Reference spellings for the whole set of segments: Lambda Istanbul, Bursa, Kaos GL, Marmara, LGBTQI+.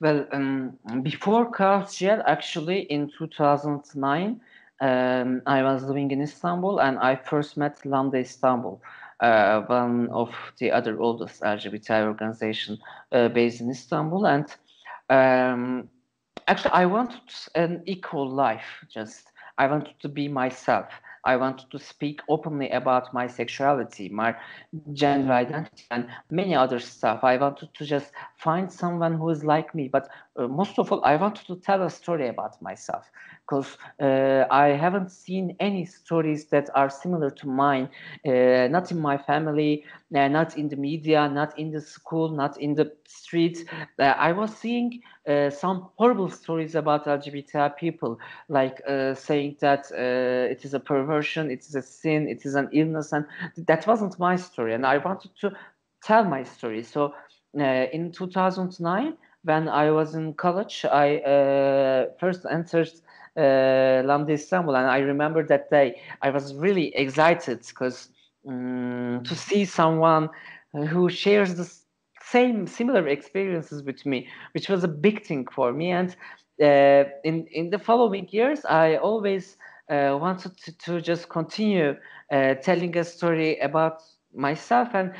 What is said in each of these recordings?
Well, before Kaos GL, actually in 2009, I was living in Istanbul and I first met Lambda Istanbul, one of the other oldest LGBTI organization based in Istanbul. And actually, I wanted an equal life. Just I wanted to be myself. I wanted to speak openly about my sexuality, my gender identity, and many other stuff. I wanted to just find someone who is like me. But most of all, I wanted to tell a story about myself, because I haven't seen any stories that are similar to mine, not in my family, not in the media, not in the school, not in the street. I was seeing some horrible stories about LGBTI people, like saying that it is a perversion, it is a sin, it is an illness, and that wasn't my story, and I wanted to tell my story. So in 2009, when I was in college, I first entered Lambda Istanbul, and I remember that day I was really excited, because to see someone who shares the same similar experiences with me, which was a big thing for me. And in the following years, I always wanted to just continue telling a story about myself. And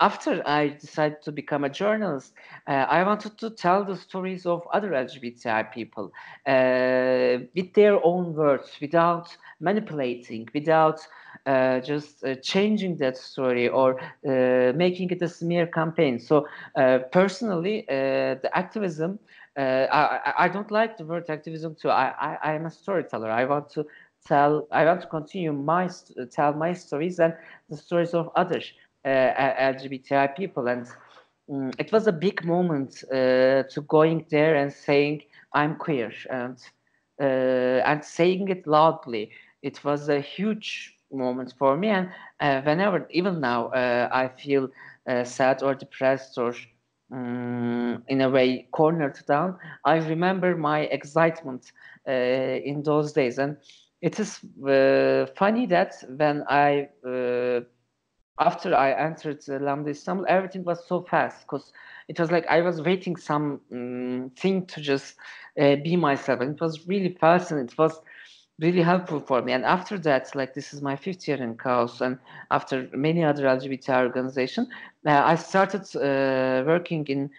after I decided to become a journalist, I wanted to tell the stories of other LGBTI people with their own words, without manipulating, without just changing that story or making it a smear campaign. So personally, the activism, I don't like the word activism too. I am a storyteller. I want to tell, I want to continue my tell my stories and the stories of others. LGBTI people. And it was a big moment to going there and saying I'm queer, and saying it loudly. It was a huge moment for me, and whenever, even now, I feel sad or depressed or in a way cornered down, I remember my excitement in those days. And it is funny that when I after I entered Lambda Istanbul, everything was so fast, because it was like I was waiting some thing to just be myself, and it was really fast, and it was really helpful for me. And after that, like, this is my 5th year in Kaos, and after many other LGBTI organizations, I started working in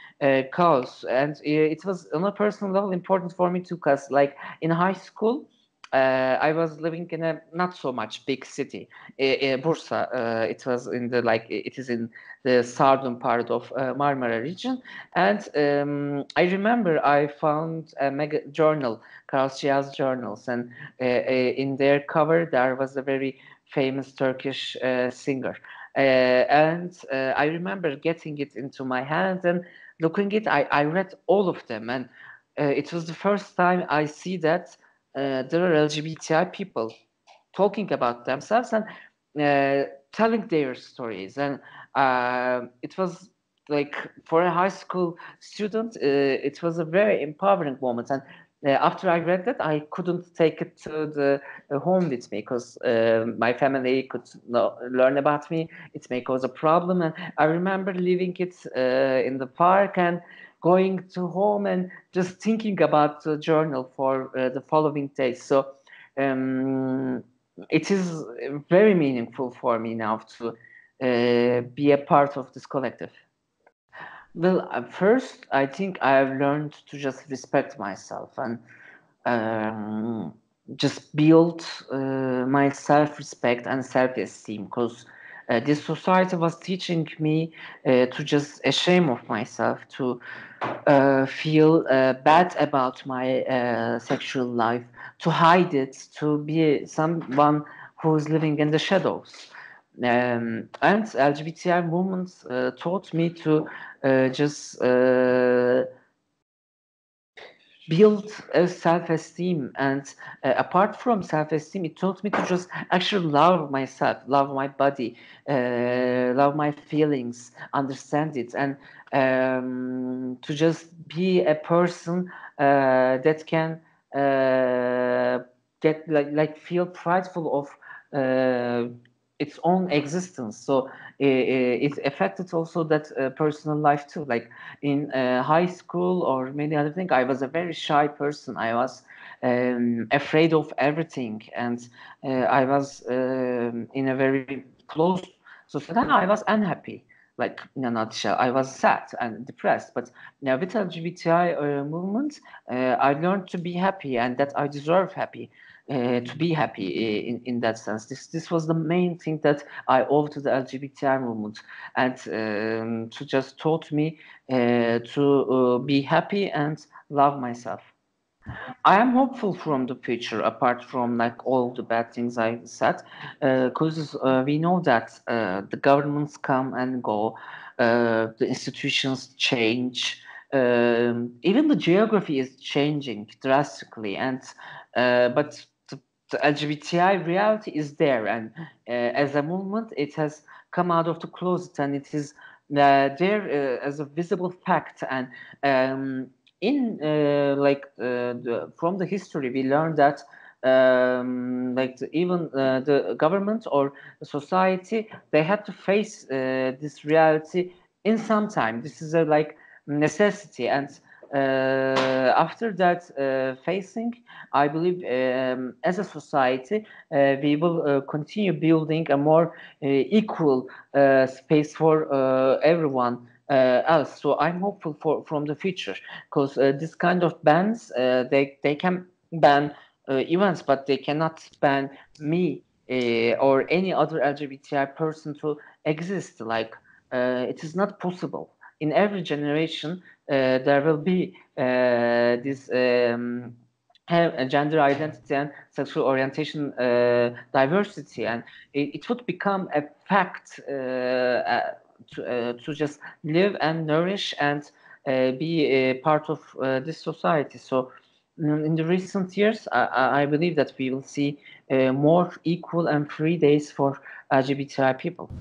Kaos, and it was on a personal level important for me too, because like in high school, I was living in a not so much big city, Bursa. It was in the it is in the southern part of Marmara region. And I remember I found a mega journal, Kaos GL journals, and in their cover there was a very famous Turkish singer. And I remember getting it into my hand and looking it. I read all of them, and it was the first time I see that. There are LGBTI people talking about themselves and telling their stories. And it was like, for a high school student, it was a very empowering moment. And after I read that, I couldn't take it to the home with me, because my family could not learn about me. It may cause a problem. And I remember leaving it in the park and going to home and just thinking about the journal for the following days. So it is very meaningful for me now to be a part of this collective. Well, first, I think I've learned to just respect myself and just build my self-respect and self-esteem, because this society was teaching me to just ashamed of myself, to feel bad about my sexual life, to hide it, to be someone who's living in the shadows. And LGBTI movements taught me to just build a self-esteem, and apart from self-esteem, it taught me to just actually love myself, love my body, love my feelings, understand it, and to just be a person that can get feel prideful of its own existence. So it affected also that personal life too. Like in high school or many other things, I was a very shy person. I was afraid of everything, and I was in a very close society. I was unhappy. Like in a nutshell, I was sad and depressed. But now with LGBTI movement, I learned to be happy, and that I deserve happy, to be happy in that sense. This was the main thing that I owe to the LGBTI movement, and to just taught me to be happy and love myself. I am hopeful from the future, apart from like all the bad things I said, because we know that the governments come and go, the institutions change, even the geography is changing drastically, and but the LGBTI reality is there, and as a movement it has come out of the closet, and it is there as a visible fact. And from the history we learned that the government or the society, they had to face this reality in some time. This is a necessity, and after that facing, I believe as a society we will continue building a more equal space for everyone else. So I'm hopeful from the future, because this kind of bans, they can ban events, but they cannot ban me or any other LGBTI person to exist. It is not possible. In every generation, there will be this gender identity and sexual orientation diversity, and it would become a fact. To just live and nourish and be a part of this society. So in the recent years, I believe that we will see more equal and free days for LGBTI people.